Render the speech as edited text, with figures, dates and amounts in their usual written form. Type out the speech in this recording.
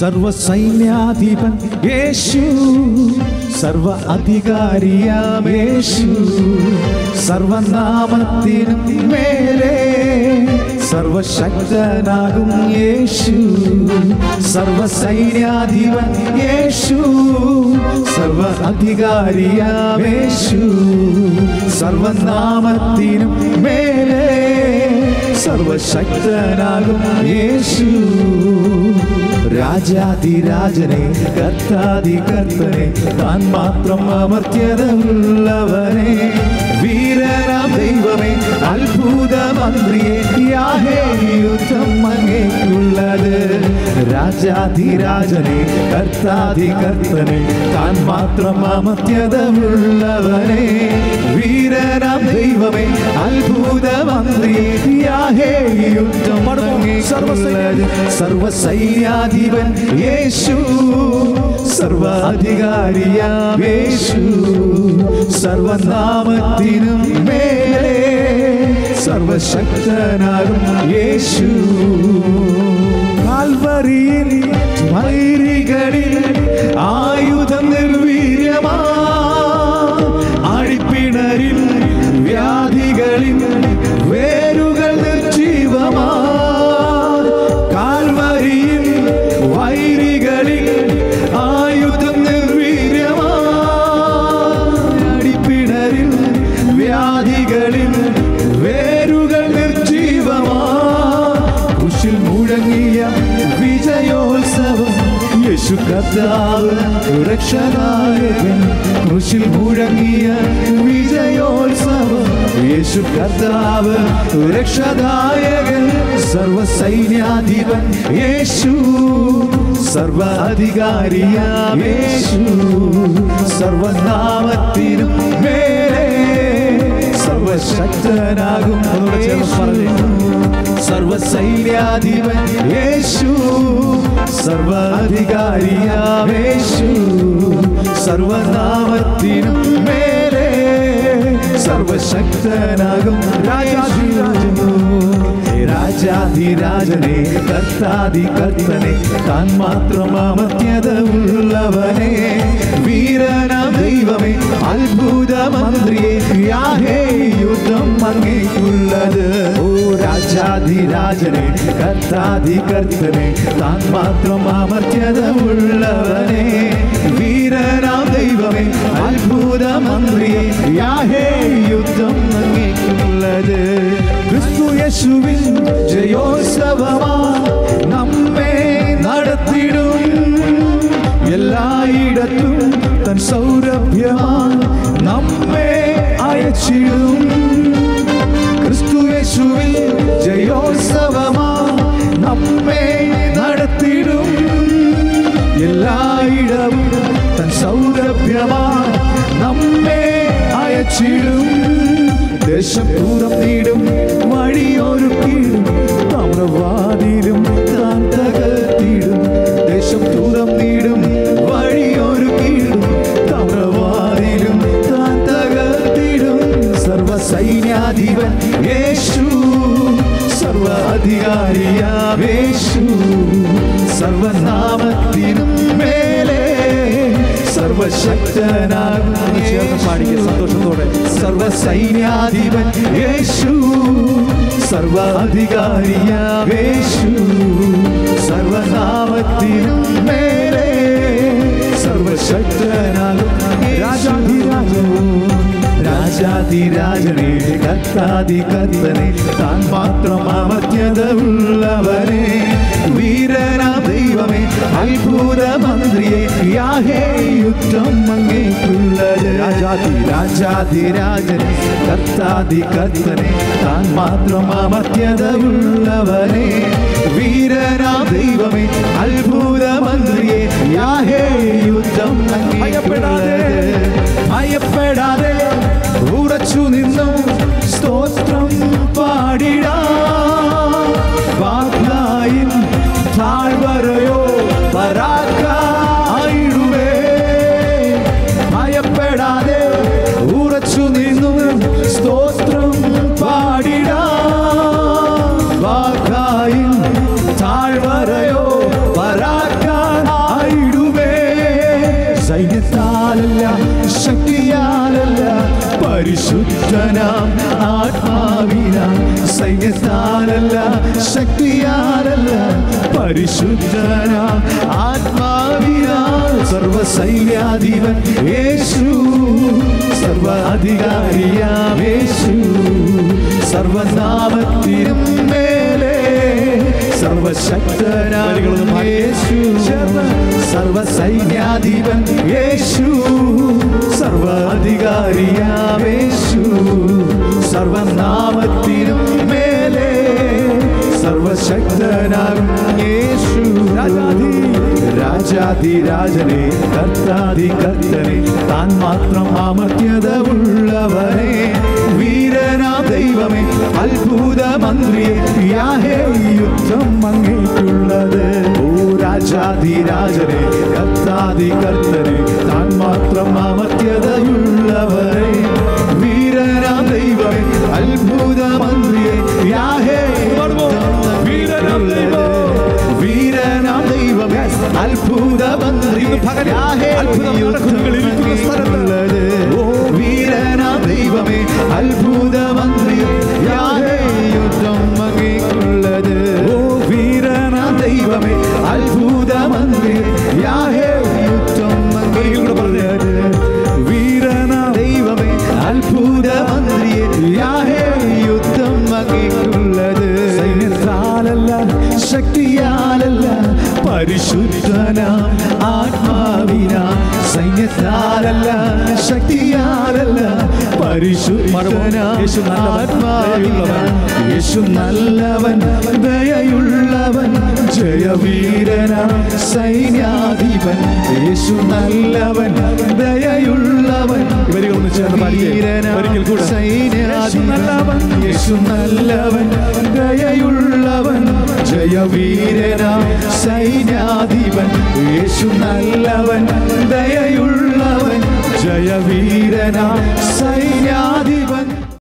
സർവ്വ സൈന്യാധിപൻ യേശു, സർവ്വ അധികാരിയാം യേശു, സർവനാമത്തിനും മേലെ സർവശക്തനാകും യേശു, സർവ്വ സൈന്യാധിപൻ യേശു, സർവ്വ അധികാരിയാം യേശു, സർവനാമത്തിനും മേലെ സർവശക്തനാകും യേശു. രാജാതിരാജനെ കർത്താതികർത്തനെ താൻ മാത്രം അമർത്യതയുള്ളവനെ, വീരനാം ദൈവമേ അത്ഭുത മന്ത്രിയെ, യാഹേ യുദ്ധം അങ്ങേക്കുള്ളത്. രാജാതിരാജനെ കർത്താതികർത്തനെ താൻ മാത്രം അമർത്യതയുള്ളവനെ, വീരനാം ദൈവമേ അത്ഭുത മന്ത്രിയെ, യാഹേ യുദ്ധം അങ്ങേക്കുള്ളത്. സർവ്വ സൈന്യാധിപൻ യേശു, സർവാധികാരിയാം യേശു, സർവനാമത്തിനും മേലെ സർവശക്തനാകും യേശു. കാൽവരിയിൽ മൈരികളിൽ ആയുധം നിർവീര്യമാ, അടിപ്പിണരിൽ വ്യാധികളിൽ വേരുകൾ നിർജീവമാ. കാൽവരിയിൽ വൈരികളിൽ ആയുധം നിർവീര്യമാ, അടിപ്പിണരിൽ വ്യാധികളിൽ വേരുകൾ നിർജീവമാ. കുശിൽ മുഴങ്ങിയ വിജയോത്സവം യേശു കർത്താവ് രക്ഷനായകൻ, കുശിൽ മുഴങ്ങിയ വിജയോത്സവം യേശു കർത്താവ് രക്ഷനായകൻ. സർവ്വ സൈന്യാധിപൻ യേശു, സർവ്വ അധികാരിയാം യേശു, സർവനാമത്തിനും മേലെ സർവശക്തനാകും യേശു, സർവ്വ സൈന്യാധിപൻ യേശു, സർവാധികാരിയാം യേശു, സർവനാമത്തിനും മേലെ സർവശക്തനാകും യേശു. രാജാധിരാജനെ കർത്താധികർത്തനെ താൻ മാത്രം അമർത്യതയുള്ളവനെ, വീരനാം ദൈവമേ അത്ഭുത മന്ത്രിയെ, യാഹേ യുദ്ധം അങ്ങേക്കുള്ളത്. ഓ രാജാധിരാജനെ കർത്താധികർത്തനെ താൻ മാത്രം അമർത്യതയുള്ളവനെ, വീരനാം ദൈവമേ അത്ഭുത മന്ത്രിയെ, യാഹേ യുദ്ധം അങ്ങേക്കുള്ളത്. ക്രിസ്തു യേശുവിൻ ജയോത്സവമാ നമ്മെ നടത്തിടും, എല്ലായിടത്തും തൻ സൗരഭ്യമാ നമ്മെ അയച്ചിടും. ക്രിസ്തു യേശുവിൻ ജയോത്സവമാ നമ്മെ നടത്തിടും, എല്ലായിടവും തൻ സൗരഭ്യമാ നമ്മെ അയച്ചിടും. ദേശപൂരം നീടും വഴിയൊരുക്കിടും, താമ്രവാതിലും താൻ തകർത്തിടും. ദേശപൂരം നീടും വഴിയൊരുക്കിടും, താമ്രവാതിലും താൻ തകർത്തിടും. സർവ്വ സൈന്യാധിപൻ യേശു, സർവ്വ അധികാരിയാം യേശു, സർവനാമത്തിനും മേലെ സർവശക്തനാകും യേശു. പാടിയ സന്തോഷത്തോടെ സർവ്വ സൈന്യാധിപൻ യേശു, സർവാധികാരിയാം യേശു, സർവനാമത്തിനും മേലെ സർവശക്തനാകും യേശു. രാജാതിരാജനെ കർത്താധികർത്തനെ താൻ മാത്രം അമർത്യതയുള്ളവനെ, വീരനാം ദൈവമേ അത്ഭുത മന്ത്രിയെ, യാഹേ യുദ്ധം അങ്ങേക്കുള്ളത്. രാജാതിരാജനെ കർത്താധികർത്തനെ താൻ മാത്രം അമർത്യതയുള്ളവനെ, വീരനാം ദൈവമേ അത്ഭുത മന്ത്രിയെ, യാഹേ യുദ്ധം അങ്ങേക്കുള്ളത്. ഭയപ്പെടാതെ ഉറച്ചു നിന്നും സ്തോത്രം പാടിടാം, വാഗ്ദായിൻ താഴ്വരയോ പരാക്കായിടുവേ. ഭയപ്പെടാതെ ഉറച്ചു നിന്നും സ്തോത്രം പാടിടാം, വാഗ്ദായിൻ താഴ്വരയോ പരാക്കായി ശക്തിയാലല്ല പരിശുദ്ധനാം ആത്മാവിനാൽ സൈന്യത്താലല്ല ശക്തിയാലല്ല പരിശുദ്ധനാം ആത്മാവിനാൽ സർവ്വ സൈന്യാധിപൻ യേശു സർവാധികാരിയാം യേശു സർവനാമത്തിനും മേലെ സർവശക്തനായ യേശു സർവ്വ സൈന്യാധിപൻ യേശു സർവാധികാരിയാം യേശു സർവനാമത്തിനും മേലെ സർവശക്തനായ യേശു രാജാധിരാജനെ കർത്താധികർത്തനെ താൻ മാത്രം അമർത്യത ഉള്ളവനെ വീരനാം ദൈവമേ അത്ഭുത മന്ത്രിയെ യാഹേ യുദ്ധം അങ്ങേക്കുള്ളത് ഓ രാജാധിരാജനെ കർത്താധികർത്തനെ താൻ മാത്രം അമർത്യതയുള്ളവനെ വീരനാം ദൈവമേ അത്ഭുത മന്ത്രിയെ യാഹേ വീരനാം ദൈവമേ അത്ഭുത മന്ത്രിയെ യാഹേ ഓ വീരനാം ദൈവമേ അത്ഭുത മന്ത്രിയെ യാഹേ യുദ്ധം അങ്ങേക്കുള്ളത് ഓ വീരനാം ദൈവമേ അത്ഭുത മന്ത്രിയെ യാഹേ യുദ്ധം അങ്ങേക്കുള്ളത് വീരനാം ദൈവമേ അത്ഭുത മന്ത്രിയെ യാഹേ യുദ്ധം അങ്ങേക്കുള്ളത് സൈന്യത്താലല്ല ശക്തിയാലല്ല പരിശുദ്ധനാം ആത്മാവിനാൽ സൈന്യത്താലല്ല ശക്തിയാലല്ല പരിശുദ്ധനാം ആത്മാവിനാൽ യേശു നല്ലവൻ ദയയുള്ളവൻ ജയവീരനാം സൈന്യാധിപൻ യേശു നല്ലവൻ ദയയുള്ളവൻ വീരനാം സൈന്യാധിപൻ യേശു നല്ലവൻ ദയയുള്ളവൻ ജയവീരനാം സൈന്യാധിപൻ യേശു നല്ലവൻ ദയയുള്ളവൻ ജയവീരനാം സൈന്യാധിപൻ